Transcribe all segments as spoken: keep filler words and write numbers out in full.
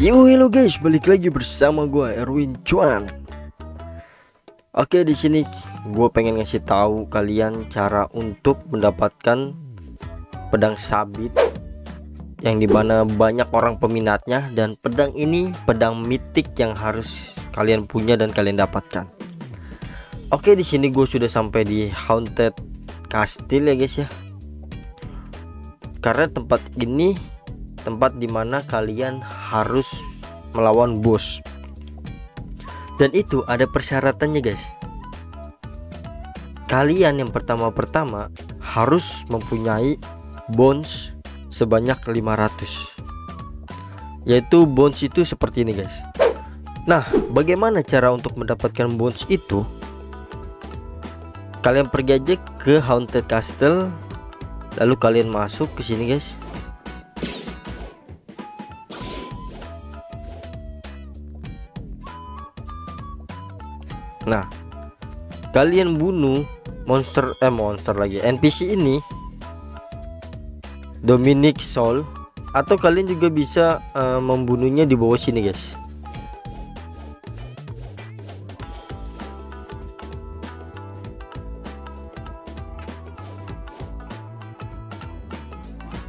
Yo, hello guys, balik lagi bersama gue Erwin Cwan. Oke, di sini gue pengen ngasih tahu kalian cara untuk mendapatkan pedang sabit yang dimana banyak orang peminatnya, dan pedang ini pedang mitik yang harus kalian punya dan kalian dapatkan. Oke, di sini gue sudah sampai di Haunted Castle ya guys ya. Karena tempat ini tempat dimana kalian harus melawan bos, dan itu ada persyaratannya guys. Kalian yang pertama-pertama harus mempunyai bones sebanyak lima ratus, yaitu bones itu seperti ini guys. Nah, bagaimana cara untuk mendapatkan bones itu? Kalian pergi aja ke Haunted Castle, lalu kalian masuk ke sini guys. Nah, kalian bunuh monster eh monster lagi N P C ini, Dominic Soul, atau kalian juga bisa uh, membunuhnya di bawah sini guys.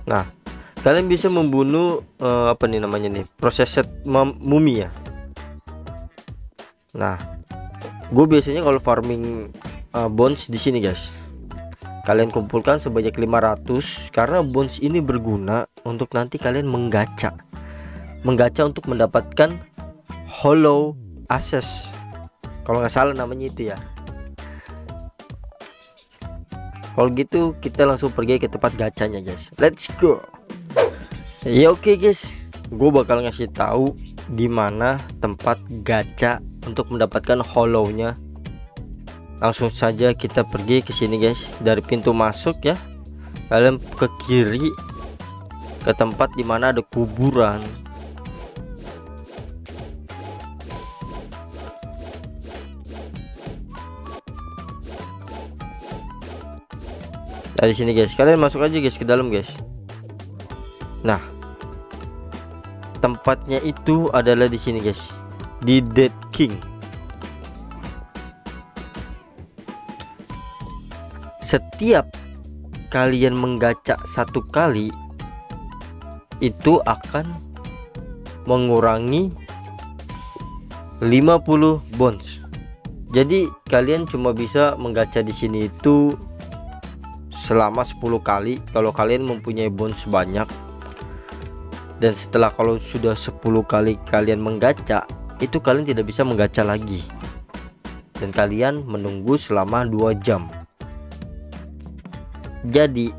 Nah, kalian bisa membunuh uh, apa nih namanya nih, processed mumi ya. Nah, gue biasanya kalau farming uh, bones di sini guys. Kalian kumpulkan sebanyak lima ratus, karena bones ini berguna untuk nanti kalian menggacha. Menggacha untuk mendapatkan Halo Access. Kalau nggak salah namanya itu ya. Kalau gitu kita langsung pergi ke tempat gacanya guys. Let's go. Ya oke okay guys, gue bakal ngasih tahu di mana tempat gacha untuk mendapatkan hollow-nya. Langsung saja kita pergi ke sini guys, dari pintu masuk ya. Kalian ke kiri ke tempat dimana ada kuburan. Dari sini guys, kalian masuk aja guys ke dalam guys. Nah, tempatnya itu adalah di sini guys, di Dead King. Setiap kalian menggacha satu kali, itu akan mengurangi lima puluh bones. Jadi kalian cuma bisa menggacha di sini itu selama sepuluh kali kalau kalian mempunyai bones banyak. Dan setelah kalau sudah sepuluh kali kalian menggacha, itu kalian tidak bisa menggacha lagi, dan kalian menunggu selama dua jam. Jadi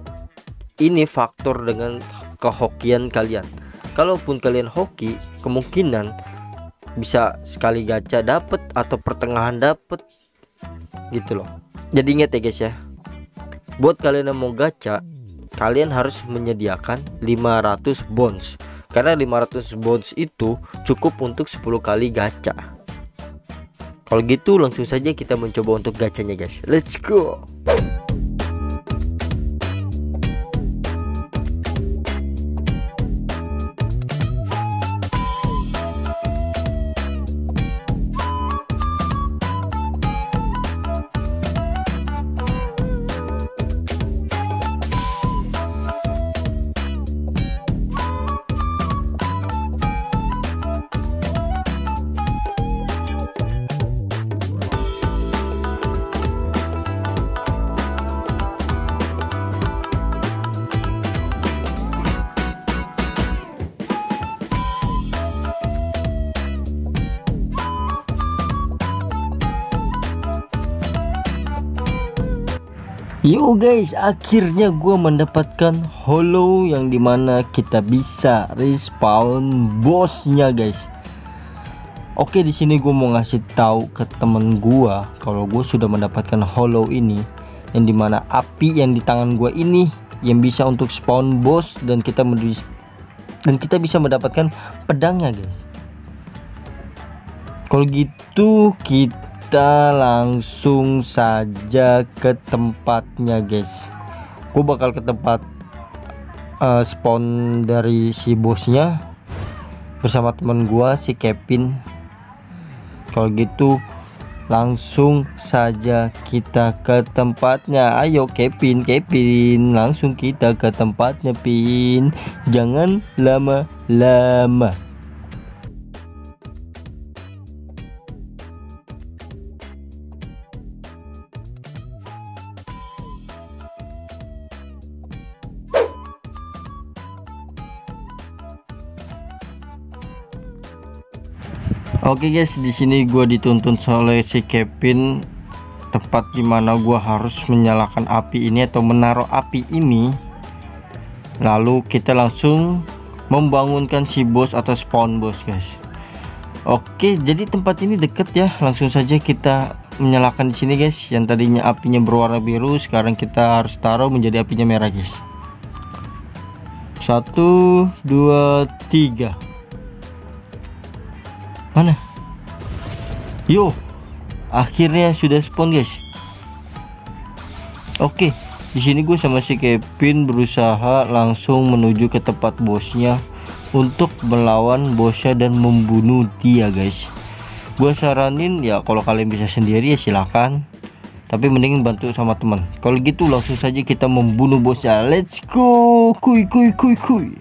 ini faktor dengan kehokian kalian. Kalaupun kalian hoki, kemungkinan bisa sekali gacha dapet atau pertengahan dapet gitu loh. Jadi ingat ya guys ya, buat kalian yang mau gacha, kalian harus menyediakan lima ratus bones, karena lima ratus bones itu cukup untuk sepuluh kali gacha. Kalau gitu langsung saja kita mencoba untuk gachanya guys. Let's go. Yo guys, akhirnya gue mendapatkan hollow yang dimana kita bisa respawn bosnya guys. Oke, di sini gue mau ngasih tahu ke temen gue kalau gue sudah mendapatkan hollow ini, yang dimana api yang di tangan gue ini yang bisa untuk spawn boss, dan kita dan kita bisa mendapatkan pedangnya guys. Kalau gitu kita Kita langsung saja ke tempatnya guys. Gue bakal ke tempat uh, spawn dari si bosnya. bersama teman gua si Kevin. Kalau gitu langsung saja kita ke tempatnya. Ayo Kevin, Kevin, langsung kita ke tempatnya, Pin. Jangan lama-lama. Oke guys, di sini gue dituntun oleh si Kevin tempat dimana gue harus menyalakan api ini atau menaruh api ini. Lalu kita langsung membangunkan si bos atau spawn bos guys. Oke, jadi tempat ini deket ya. Langsung saja kita menyalakan di sini guys. Yang tadinya apinya berwarna biru, sekarang kita harus taruh menjadi apinya merah guys. Satu, dua, tiga. Mana? Yo, akhirnya sudah spawn guys. Oke, di sini gue sama si Kevin berusaha langsung menuju ke tempat bosnya untuk melawan bosnya dan membunuh dia guys. Gue saranin ya kalau kalian bisa sendiri ya silakan, tapi mending bantu sama teman. Kalau gitu langsung saja kita membunuh bosnya. Let's go, kuy kuy kuy kuy.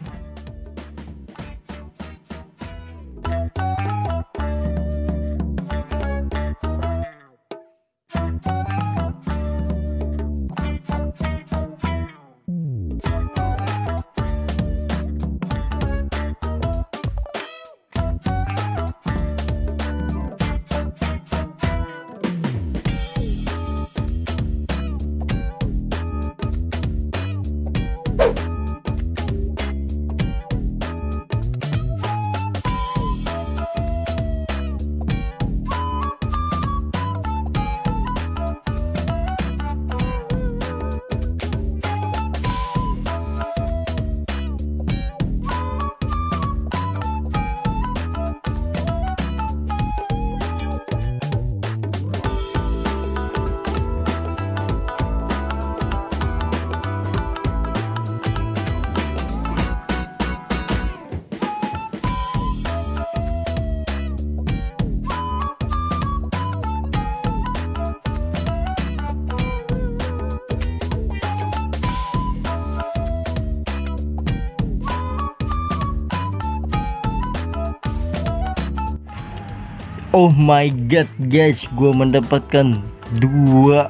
Oh my god guys, gue mendapatkan dua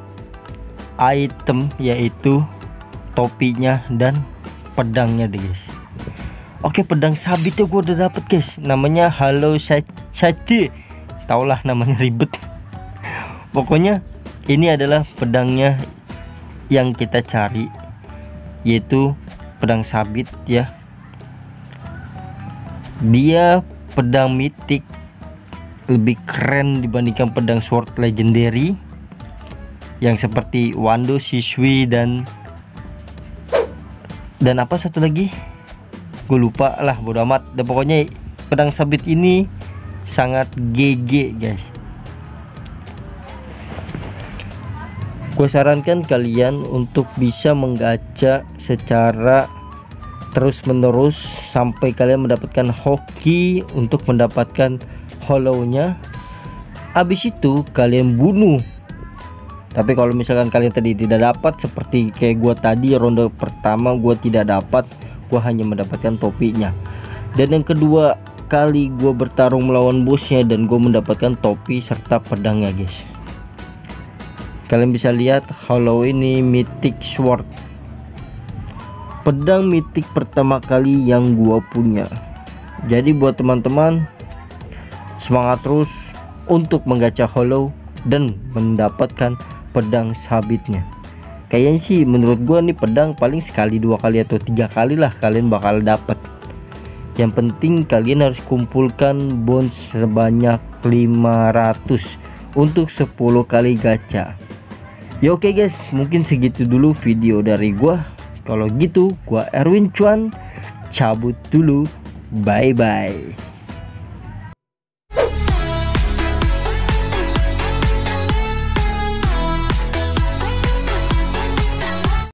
item yaitu topinya dan pedangnya deh guys. Oke, pedang sabitnya gue udah dapet guys, namanya Halo Sacti. Taulah namanya ribet. Pokoknya ini adalah pedangnya yang kita cari, yaitu pedang sabit ya. Dia pedang mitik, lebih keren dibandingkan pedang sword legendary yang seperti Wando, Shishui dan dan apa satu lagi gue lupa lah, bodo amat. Dan pokoknya pedang sabit ini sangat G G guys. Gue sarankan kalian untuk bisa menggacha secara terus menerus sampai kalian mendapatkan hoki untuk mendapatkan hollownya. Habis itu kalian bunuh. Tapi kalau misalkan kalian tadi tidak dapat, seperti kayak gua tadi ronde pertama gua tidak dapat, gua hanya mendapatkan topinya. Dan yang kedua kali gua bertarung melawan bosnya dan gua mendapatkan topi serta pedangnya guys. Kalian bisa lihat hollow ini mythic sword, pedang mythic pertama kali yang gua punya. Jadi buat teman-teman, semangat terus untuk menggacha hollow dan mendapatkan pedang sabitnya. Kayaknya sih menurut gua nih pedang paling sekali dua kali atau tiga kali lah kalian bakal dapat. Yang penting kalian harus kumpulkan bones sebanyak lima ratus untuk sepuluh kali gacha. Ya oke guys, mungkin segitu dulu video dari gua. Kalau gitu gua Erwin Cwan cabut dulu. Bye bye.